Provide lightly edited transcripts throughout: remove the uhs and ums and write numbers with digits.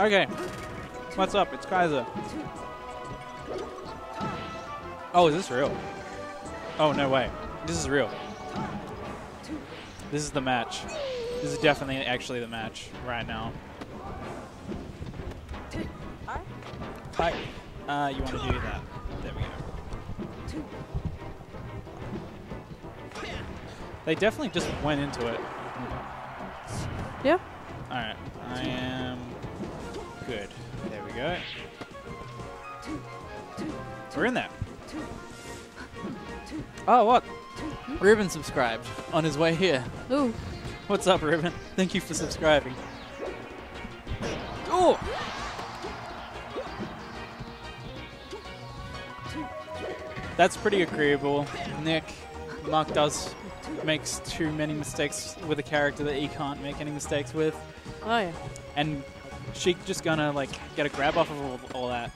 Okay. What's up? It's Kaiser. Oh, is this real? Oh, no way. This is real. This is the match. This is definitely actually the match right now. Hi. You want to do that. There we go. They definitely just went into it. Yeah. All right. I am good. There we go. We're in there. Oh, what? Reuben subscribed on his way here. Ooh. What's up, Reuben? Thank you for subscribing. Ooh. That's pretty agreeable. Nick, Mark does makes too many mistakes with a character that he can't make any mistakes with. Oh yeah. And Sheik just gonna like get a grab off of all that.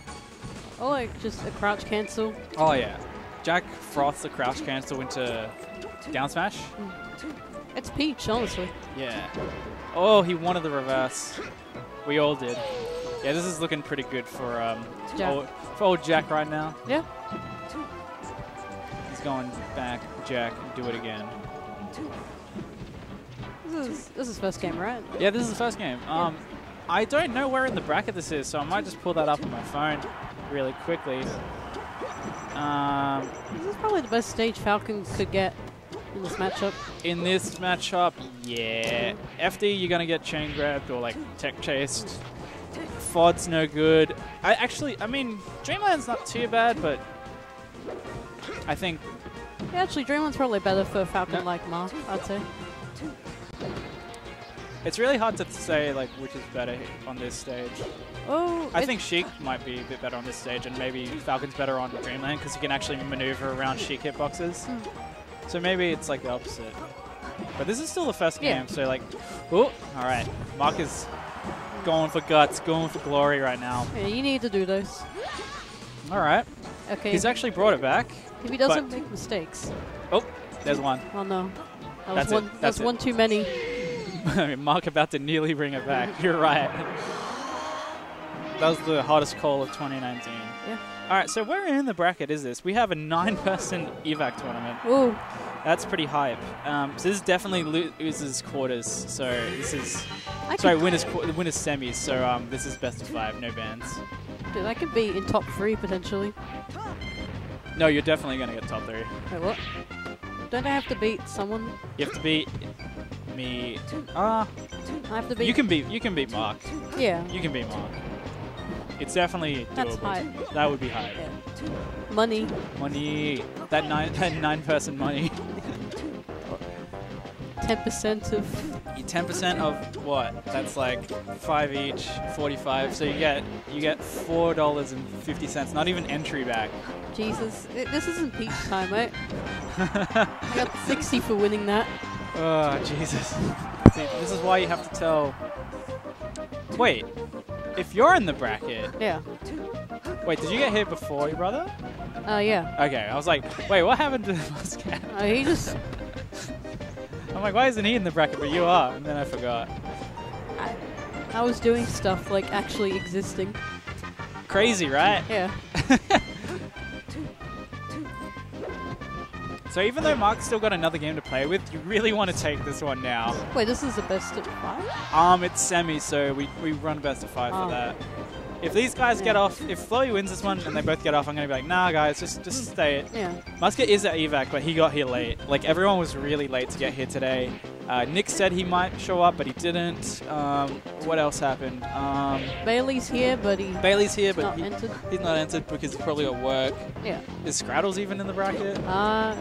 Or like just a crouch cancel. Oh yeah. Jack froths a crouch cancel into down smash. It's Peach, honestly. Yeah. Oh, he wanted the reverse. We all did. Yeah, this is looking pretty good for old Jack right now. Yeah. Going back, Jack, and do it again. This is first game, right? Yeah, this is the first game. I don't know where in the bracket this is, so I might just pull that up on my phone really quickly. This is probably the best stage Falcon could get in this matchup. In this matchup, yeah. FD, you're gonna get chain grabbed or like tech chased. FOD's no good. I mean, Dreamland's not too bad, but. I think... Yeah, actually, Dreamland's probably better for a Falcon like Mark, I'd say. It's really hard to say, like, which is better on this stage. Oh, I think Sheik might be a bit better on this stage, and maybe Falcon's better on Dreamland, because you can actually maneuver around Sheik hitboxes. So maybe it's, like, the opposite. But this is still the first game, so, like... Oh, all right. Mark is going for guts, going for glory right now. Yeah, you need to do those. All right. Okay. He's actually brought it back. If he doesn't make mistakes. Oh, there's one. Oh, no. That's one too many. Mark about to nearly bring it back. You're right. That was the hardest call of 2019. Yeah. All right, so where in the bracket is this? We have a 9-person EVAC tournament. Ooh. That's pretty hype. So this definitely losers quarters. So this is... Sorry, winners semis. So this is best of 5, no bans. Dude, I could be in top 3, potentially. No, you're definitely going to get top 3. Wait, what? Don't I have to beat someone? You have to beat me. I have to beat... You can beat Mark. Yeah. You can beat Mark. It's definitely doable. That's hype. That would be hype. Yeah. Money. Money. That nine-person money. 10% of... 10% of what? That's like 5 each, 45. So you get $4.50. Not even entry back. Jesus, this isn't Peach time, mate. I got 60 for winning that. Oh, Jesus. See, this is why you have to tell... Wait, if you're in the bracket... Yeah. Wait, did you get hit before your brother? Yeah. Okay, I was like, wait, what happened to the Muscat? He just... I'm like, why isn't he in the bracket, but you are? And then I forgot. I was doing stuff, like, actually existing. Crazy, right? Yeah. So even though Mark's still got another game to play with, you really want to take this one now. Wait, this is the best of 5? It's semi, so we run best of 5 for that. If these guys get off, if Flowy wins this one and they both get off, I'm going to be like, nah, guys, just stay it. Yeah. Musket is at EVAC, but he got here late. Like, everyone was really late to get here today. Nick said he might show up, but he didn't. What else happened? Bailey's here, but he's not entered because he's probably at work. Yeah. Is Scraddle's even in the bracket? I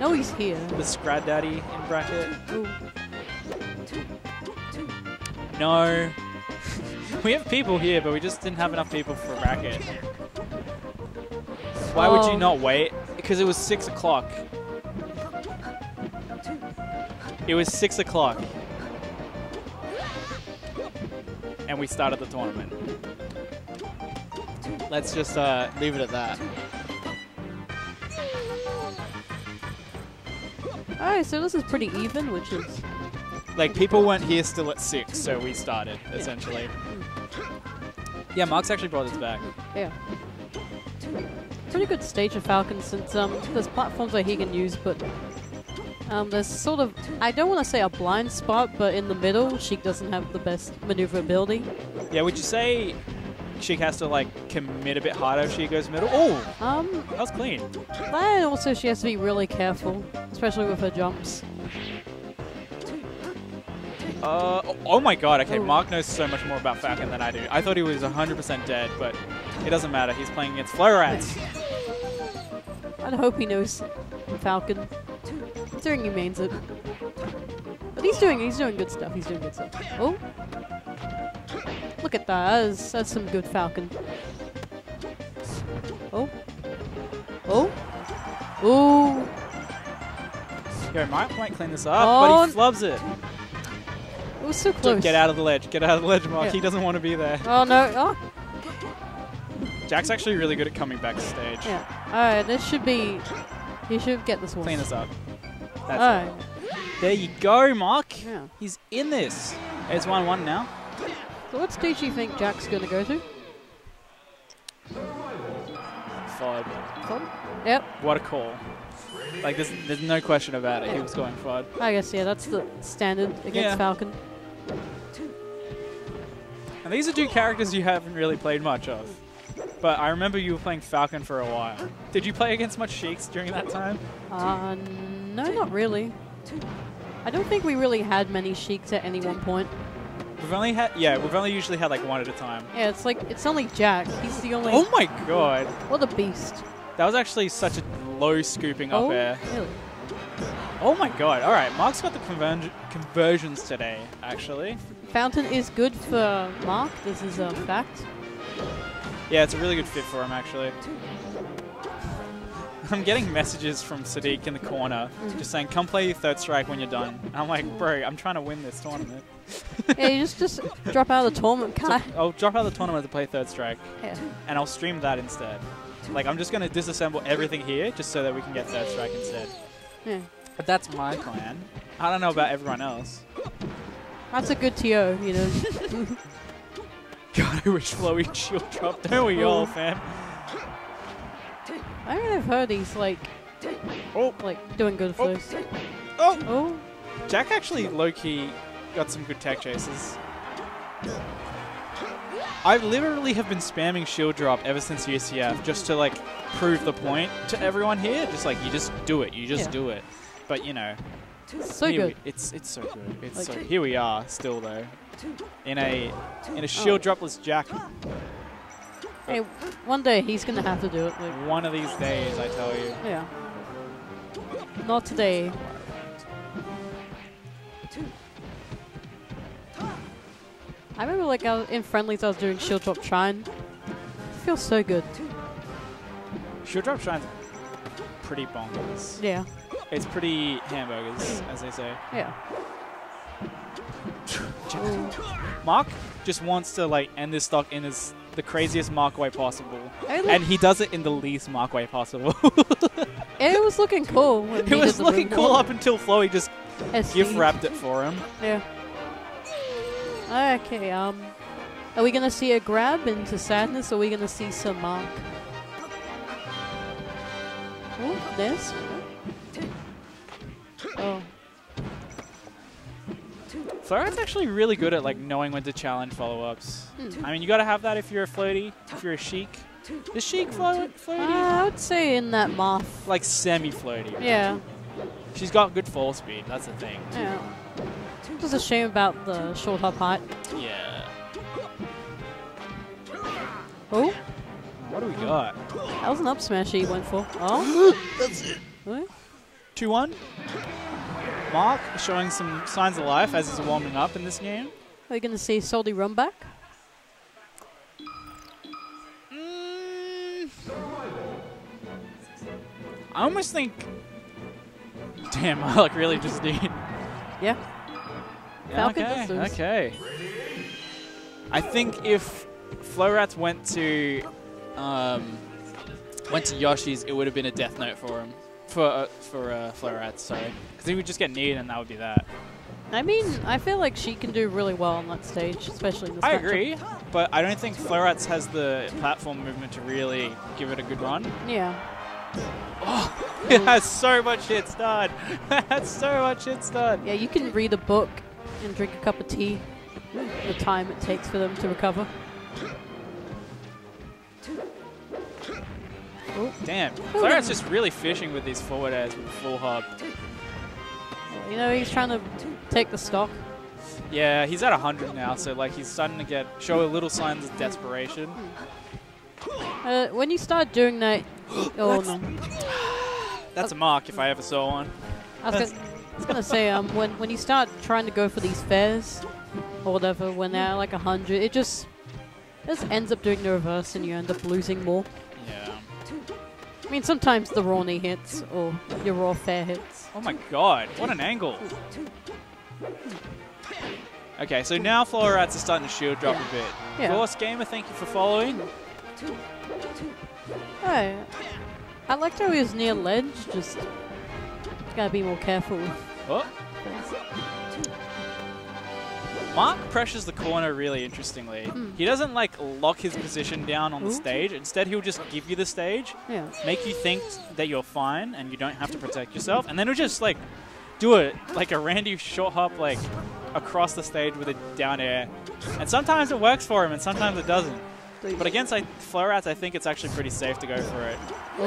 know he's here. The Scrad Daddy in bracket? Ooh. No. We have people here, but we just didn't have enough people for a bracket. Why would you not wait? Because it was 6 o'clock. It was 6 o'clock. And we started the tournament. Let's just leave it at that. Alright, so this is pretty even, which is... Like, people weren't here still at 6, so we started, essentially. Yeah, Mark's actually brought this back. Yeah. Pretty good stage of Falcon since there's platforms that he can use, but there's sort of, I don't want to say a blind spot, but in the middle, Sheik doesn't have the best maneuverability. Yeah, would you say Sheik has to like commit a bit harder if she goes middle? Oh, that was clean. And also she has to be really careful, especially with her jumps. Oh my god, okay, ooh. Mark knows so much more about Falcon than I do. I thought he was 100% dead, but it doesn't matter. He's playing against Flow Rats. I'd hope he knows Falcon, considering he mains it. But he's doing good stuff. He's doing good stuff. Oh, look at that. That's some good Falcon. Oh. Oh. Ooh. Yo, Mark might clean this up, but he flubs it. It was so close. Get out of the ledge. Get out of the ledge, Mark. Yeah. He doesn't want to be there. Oh, no. Oh. Jack's actually really good at coming back to stage. Yeah. Alright, this should be... He should get this one. Clean this up. That's it. There you go, Mark. Yeah. He's in this. It's 1-1 now. So what stage do you think Jack's going to go to? FOD. FOD? Yep. What a call. Like, there's no question about it. Yeah. He was going FOD. I guess, yeah, that's the standard against Falcon. And these are two characters you haven't really played much of. But I remember you were playing Falcon for a while. Did you play against much Sheiks during that time? No, not really. I don't think we really had many Sheiks at any one point. We've only had, we've only usually had like one at a time. Yeah, it's like, it's only Jack. He's the only... Oh my god. What a beast. That was actually such a low scooping up air. Really? Oh my god. All right, Mark's got the conversions today, actually. Fountain is good for Mark. This is a fact. Yeah, it's a really good fit for him, actually. I'm getting messages from Sadiq in the corner, just saying, come play your third strike when you're done. And I'm like, bro, I'm trying to win this tournament. Yeah, you just drop out of the tournament, can't I? I'll drop out of the tournament to play third strike, and I'll stream that instead. Like, I'm just going to disassemble everything here just so that we can get third strike instead. Yeah. But that's my plan. I don't know about everyone else. That's a good TO, you know. God, I wish Flowy shield drop. Don't we all, fam? I mean, I've heard he's like, doing good flows. Jack actually low-key got some good tech chases. I literally have been spamming shield drop ever since UCF just to like prove the point to everyone here. Just like, you just do it, you just do it. But you know, so good. It's so good. It's like, so here we are still though, in a shield dropless Jack. Hey, one day he's gonna have to do it. Like, one of these days, I tell you. Yeah. Not today. I remember, like, I was in friendlies, I was doing Shield Drop Shrine. It feels so good. Shield Drop Shrine's pretty bonkers. Yeah. It's pretty hamburgers, as they say. Yeah. Mark just wants to, like, end this stock in his... the craziest mark way possible, and he does it in the least mark way possible. It was looking cool. It was looking cool up until Flowy just gift wrapped it for him. Yeah. Okay. Are we gonna see a grab into sadness? Or are we gonna see some Mark? Oh, there's. Oh. Florat's actually really good at like knowing when to challenge follow-ups. I mean, you gotta have that if you're a floaty, if you're a Sheik. Is Sheik floaty? I would say in that moth. Like semi-floaty. Right? Yeah. She's got good fall speed. That's the thing. Yeah. Just a shame about the short hop height. Yeah. Oh. What do we got? That was an up smash he went for. Oh. That's it. What? 2-1. Mark showing some signs of life as he's warming up in this game. Are we going to see Soldy run back? I almost think... Damn, Mark really just did. Yeah. Falcon distance. Okay. I think if Flow Rats went to Yoshi's, it would have been a death note for him. For Flow Rats, sorry. Because he would just get kneed and that would be that. I mean, I feel like she can do really well on that stage, especially in this matchup. I agree, but I don't think Flow Rats has the platform movement to really give it a good run. Yeah. Oh, it has so much hits done. That's so much hits done. Yeah, you can read a book and drink a cup of tea. The time it takes for them to recover. Ooh. Damn, Flow Rats just really fishing with these forward airs with the full hub. You know, he's trying to take the stock. Yeah, he's at 100 now, so like he's starting to show little signs of desperation. When you start doing that, oh no. That's a mark if I ever saw one. I was gonna say, when you start trying to go for these fairs or whatever, when they're like 100, it just ends up doing the reverse and you end up losing more. Yeah. I mean, sometimes the Rawny hits or your raw fair hits. Oh my god, what an angle. Okay, so now Flow Rats are starting to shield drop a bit. Yeah. Force Gamer, thank you for following. Oh, I liked how he was near ledge, just gotta be more careful. Oh. Mark pressures the corner really interestingly. He doesn't like lock his position down on the stage. Instead, he'll just give you the stage, make you think that you're fine and you don't have to protect yourself, and then he'll just like do it like a Randy short hop like across the stage with a down air. And sometimes it works for him, and sometimes it doesn't. But against Flow Rats, I think it's actually pretty safe to go for it.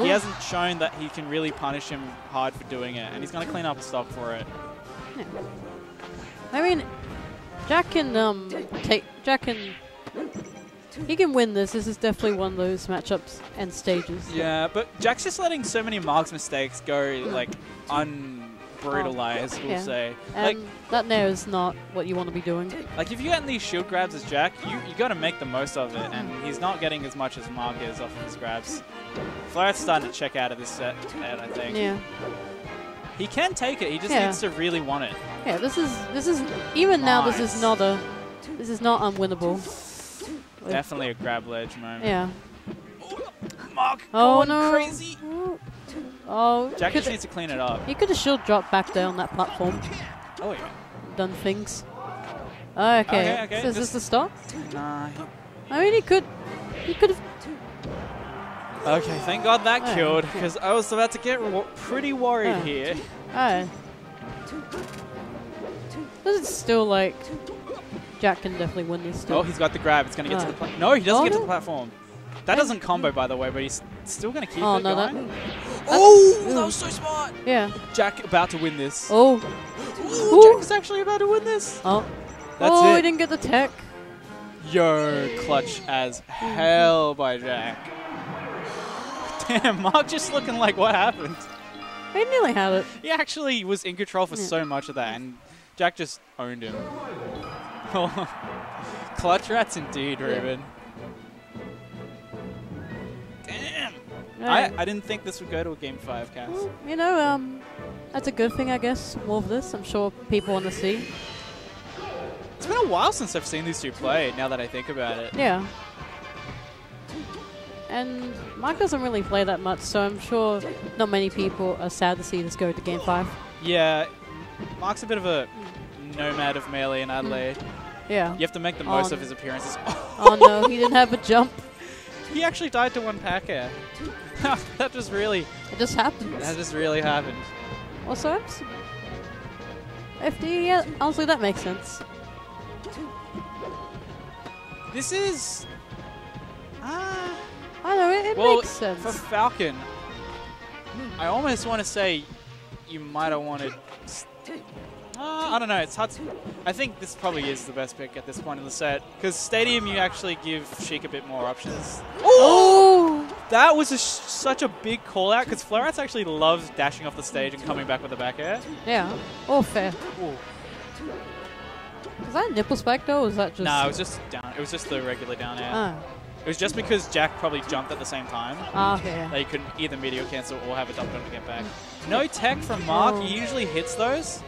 He hasn't shown that he can really punish him hard for doing it, and he's going to clean up the stock for it. Yeah. I mean, he can win this. This is definitely one of those matchups and stages. Yeah, but Jack's just letting so many Mark's mistakes go, like, unbrutalized, we'll say. Like, that nair is not what you want to be doing. Like, if you're getting these shield grabs as Jack, you got to make the most of it, and he's not getting as much as Mark is off of his grabs. Flow Rats starting to check out of this set, I think. Yeah. He can take it. He just needs to really want it. Yeah, this is even nice. Now. This is not unwinnable. Definitely a grab ledge moment. Yeah. Mark, oh no! Crazy. Oh. Jack just needs to clean it up. He could have shield dropped back there on that platform. Oh yeah. Done things. Oh, okay. So is this the stop? Nah. I mean, he could have. Okay, thank God that killed, because I was about to get pretty worried here. This is still like... Jack can definitely win this still. Oh, he's got the grab. It's going to get to the platform. No, he doesn't get to the platform. That doesn't combo, by the way, but he's still going to keep it going. That was so smart. Yeah. Jack about to win this. Oh. Ooh, Jack is actually about to win this. Oh. That's it. Oh, he didn't get the tech. Yo, clutch as hell by Jack. Damn, Mark just looking like, what happened? He nearly had it. He actually was in control for so much of that, and Jack just owned him. Clutch Rats indeed, Reuben. Damn. I didn't think this would go to a Game 5, Cass. Well, you know, that's a good thing, I guess. More of this, I'm sure people want to see. It's been a while since I've seen these two play, now that I think about it. Yeah. And Mark doesn't really play that much, so I'm sure not many people are sad to see this go to Game 5. Yeah, Mark's a bit of a nomad of melee in Adelaide. Yeah. You have to make the most of his appearances. Oh no, he didn't have a jump. He actually died to one pack air. That just really... It just happened. That just really happened. Also, FD, yeah, honestly, that makes sense. This is... I know, it makes sense. For Falcon, I almost want to say you might have wanted... I don't know, it's hard to... I think this probably is the best pick at this point in the set, because Stadium, you actually give Sheik a bit more options. Oh! That was such a big call-out, because Flow Rats actually loves dashing off the stage and coming back with a back air. Yeah. Oh, fair. Ooh. Was that a nipple spike, though, or was that just... No, it was just down. It was just the regular down air. It was just because Jack probably jumped at the same time. That he couldn't either meteor cancel or have a double jump to get back. No tech from Mark. He usually hits those.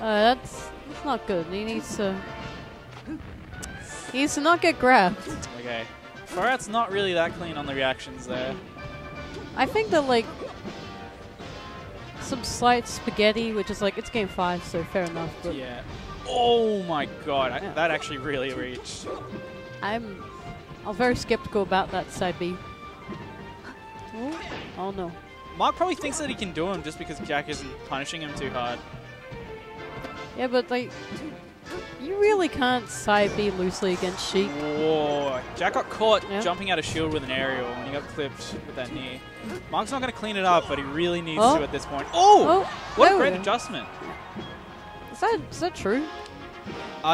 That's not good. He needs to... He needs to not get grabbed. Okay. Flow Rats not really that clean on the reactions there. I think that, like... some slight spaghetti, which is like, it's game 5, so fair enough. But yeah. Oh my god, yeah. That actually really reached. I'm very skeptical about that side B. Ooh. Oh no. Mark probably thinks that he can do him just because Jack isn't punishing him too hard. Yeah, but like, you really can't side B loosely against Sheik. Whoa. Jack got caught jumping out of shield with an aerial and he got clipped with that knee. Mark's not going to clean it up, but he really needs to at this point. Oh! What a great adjustment. Is that true?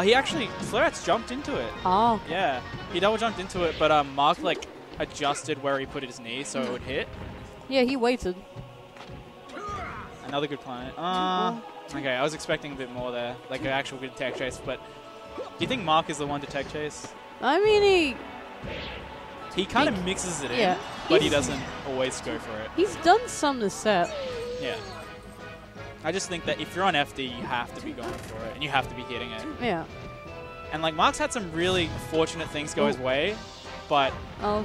He actually, Flow Rats jumped into it. Oh. Yeah. He double jumped into it, but Mark like adjusted where he put his knee so it would hit. Yeah, he waited. Another good planet. Okay, I was expecting a bit more there, like an actual good tech chase, but do you think Mark is the one to tech chase? I mean, he kind of mixes it in, but he doesn't always go for it. He's done some this set. Yeah. I just think that if you're on FD, you have to be going for it, and you have to be hitting it. Yeah. And like, Mark's had some really fortunate things go his way, but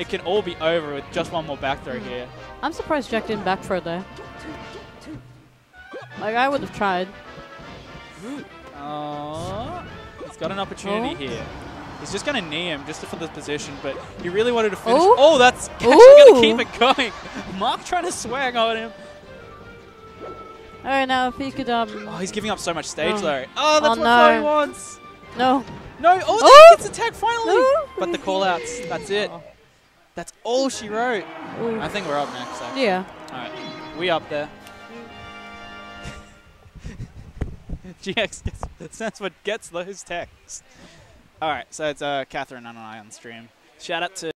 it can all be over with just one more back throw here. I'm surprised Jack didn't back throw there. Like, I would have tried. He's got an opportunity here. He's just going to knee him just for the position, but he really wanted to finish. Oh, that's actually going to keep it going. Mark trying to swag on him. All right, now if he could... Oh, he's giving up so much stage, though. Oh, that's what Flow wants. No. No. Oh, it's attack finally. No. But the call-outs, that's it. That's all she wrote. Ooh. I think we're up next. So. Yeah. All right. We up there. GX gets, that's what gets those texts. All right, so it's Catherine and I on stream. Shout out to